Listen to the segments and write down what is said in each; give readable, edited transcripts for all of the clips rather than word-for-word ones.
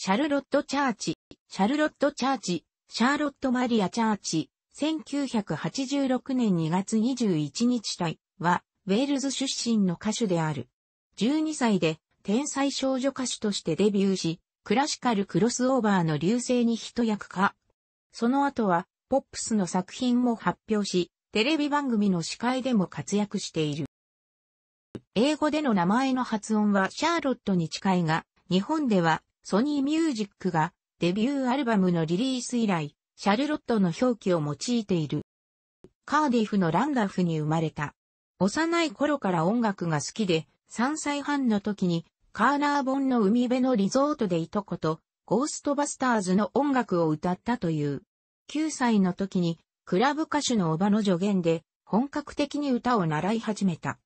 シャーロット・マリア・チャーチ、1986年2月21日誕は、ウェールズ出身の歌手である。12歳で、天才少女歌手としてデビューし、クラシカルクロスオーバーの隆盛に一役買う。その後は、ポップスの作品も発表し、テレビ番組の司会でも活躍している。英語での名前の発音はシャーロットに近いが、日本では、ソニーミュージックが、デビューアルバムのリリース以来、シャルロットの表記を用いている。カーディフのランダフに生まれた。幼い頃から音楽が好きで、3歳半の時にカーナーボンの海辺のリゾートでいとこと、ゴーストバスターズの音楽を歌ったという。9歳の時に、クラブ歌手のおばの助言で、本格的に歌を習い始めた。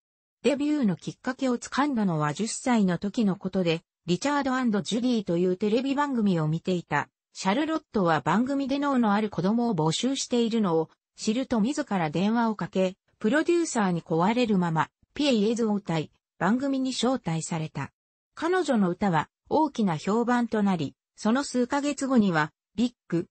デビューのきっかけをつかんだのは10歳の時のことで、リチャード&ジュディというテレビ番組を見ていた。シャルロットは番組で脳のある子供を募集しているのを知ると自ら電話をかけ、プロデューサーに壊れるまま、ピエイエズを歌い、番組に招待された。彼女の歌は大きな評判となり、その数ヶ月後には、ビッ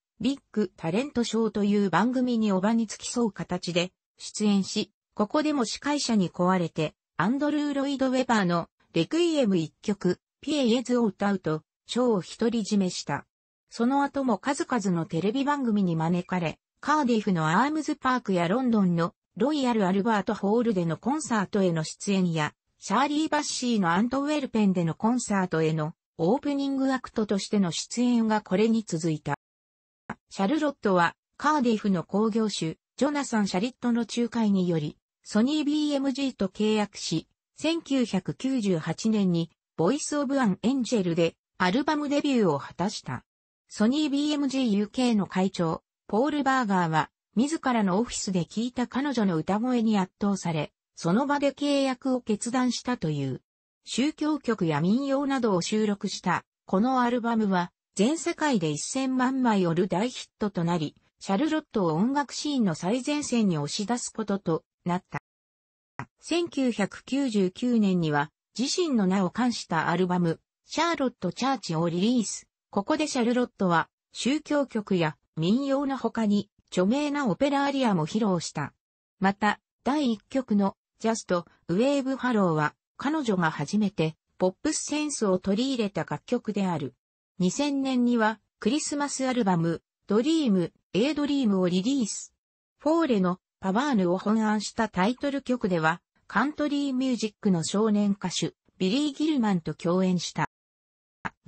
グタレントショーという番組におばに付き添う形で出演し、ここでも司会者に壊れて、アンドルー・ロイド・ウェバーのレクイエム1曲、ピエイエズを歌うと、ショーを独り占めした。その後も数々のテレビ番組に招かれ、カーディフのアームズパークやロンドンのロイヤル・アルバート・ホールでのコンサートへの出演や、シャーリー・バッシーのアントウェルペンでのコンサートへのオープニングアクトとしての出演がこれに続いた。シャルロットは、カーディフの興行主、ジョナサン・シャリットの仲介により、ソニー BMG と契約し、1998年に、ボイス・オブ・アン・エンジェルでアルバムデビューを果たした。ソニー BMG UK の会長、ポール・バーガーは、自らのオフィスで聴いた彼女の歌声に圧倒され、その場で契約を決断したという。宗教曲や民謡などを収録した、このアルバムは、全世界で1000万枚売る大ヒットとなり、シャルロットを音楽シーンの最前線に押し出すこととなった。1999年には、自身の名を冠したアルバム、シャーロット・チャーチをリリース。ここでシャルロットは、宗教曲や民謡の他に、著名なオペラアリアも披露した。また、第1曲の、ジャスト・ウェーブ・ハローは、彼女が初めて、ポップスセンスを取り入れた楽曲である。2000年には、クリスマスアルバム、ドリーム・エイドリームをリリース。フォーレの、パワーヌを翻案したタイトル曲では、カントリーミュージックの少年歌手、ビリー・ギルマンと共演した。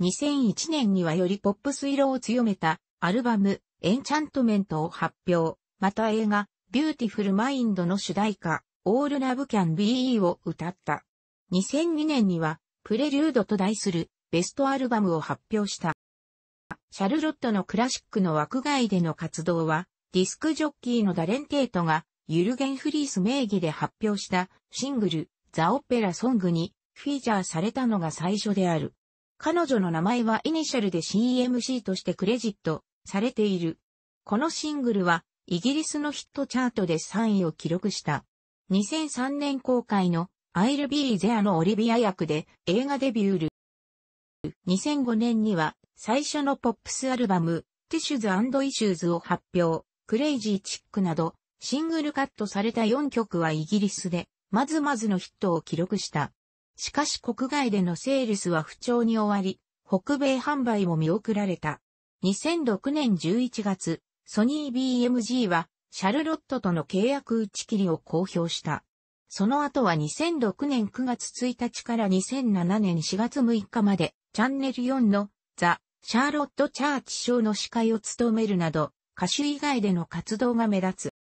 2001年にはよりポップス色を強めたアルバム、エンチャントメントを発表。また映画、ビューティフル・マインドの主題歌、オール・ラブ・キャン・ビーを歌った。2002年には、プレリュードと題するベストアルバムを発表した。シャルロットのクラシックの枠外での活動は、ディスクジョッキーのダレン・テイトが、ユルゲン・フリース名義で発表したシングル、ザ・オペラ・ソングにフィーチャーされたのが最初である。彼女の名前はイニシャルで CMC としてクレジットされている。このシングルはイギリスのヒットチャートで3位を記録した。2003年公開の I'll Be There のオリビア役で映画デビュー。2005年には最初のポップスアルバム Tissues and Issues を発表、Crazy Chick など、シングルカットされた4曲はイギリスで、まずまずのヒットを記録した。しかし国外でのセールスは不調に終わり、北米販売も見送られた。2006年11月、ソニー BMG は、シャルロットとの契約打ち切りを公表した。その後は2006年9月1日から2007年4月6日まで、チャンネル4のザ・シャーロット・チャーチショーの司会を務めるなど、歌手以外での活動が目立つ。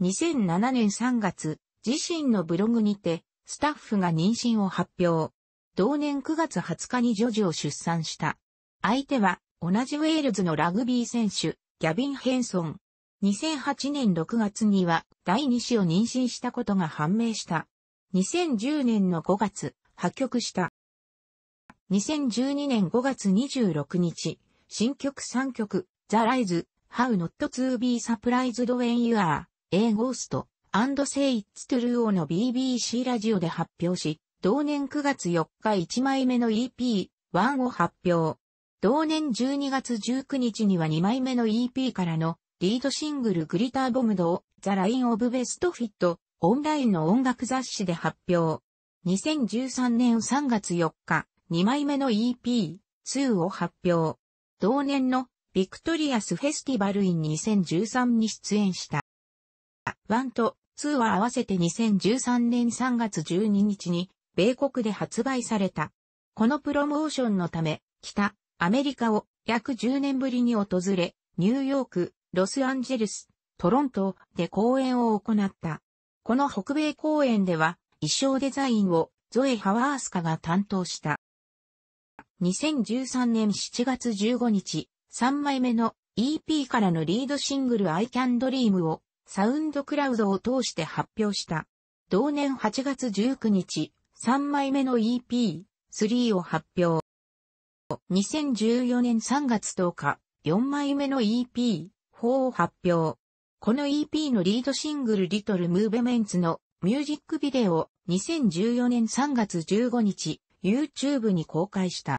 2007年3月、自身のブログにて、スタッフが妊娠を発表。同年9月20日に女児を出産した。相手は、同じウェールズのラグビー選手、ギャビン・ヘンソン。2008年6月には、第2子を妊娠したことが判明した。2010年の5月、破局した。2012年5月26日、新曲3曲、The Rise、How Not to Be Surprised When You Are。A Ghost and Say It's True の BBC ラジオで発表し、同年9月4日1枚目の EP1 を発表。同年12月19日には2枚目の EP からのリードシングルグリターボムドをザラインオブベストフィットオンラインの音楽雑誌で発表。2013年3月4日、2枚目の EP2 を発表。同年のビクトリアスフェスティバルイン2013に出演した。1と2は合わせて2013年3月12日に米国で発売された。このプロモーションのため、北アメリカを約10年ぶりに訪れ、ニューヨーク、ロスアンジェルス、トロントで公演を行った。この北米公演では衣装デザインをゾエ・ハワースカが担当した。2013年7月15日、3枚目の EP からのリードシングル I Can Dream をサウンドクラウドを通して発表した。同年8月19日、3枚目の EP3 を発表。2014年3月10日、4枚目の EP4 を発表。この EP のリードシングル Little Movements のミュージックビデオを2014年3月15日、YouTube に公開した。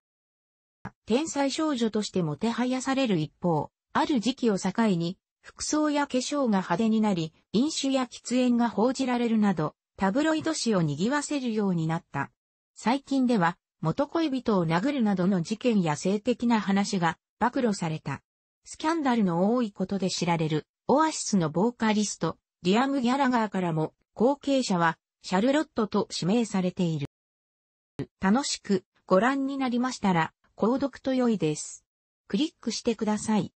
天才少女としてもてはやされる一方、ある時期を境に、服装や化粧が派手になり、飲酒や喫煙が報じられるなど、タブロイド紙を賑わせるようになった。最近では、元恋人を殴るなどの事件や性的な話が暴露された。スキャンダルの多いことで知られる、オアシスのボーカリスト、リアム・ギャラガーからも、後継者は、シャルロットと指名されている。楽しくご覧になりましたら、購読と良いです。クリックしてください。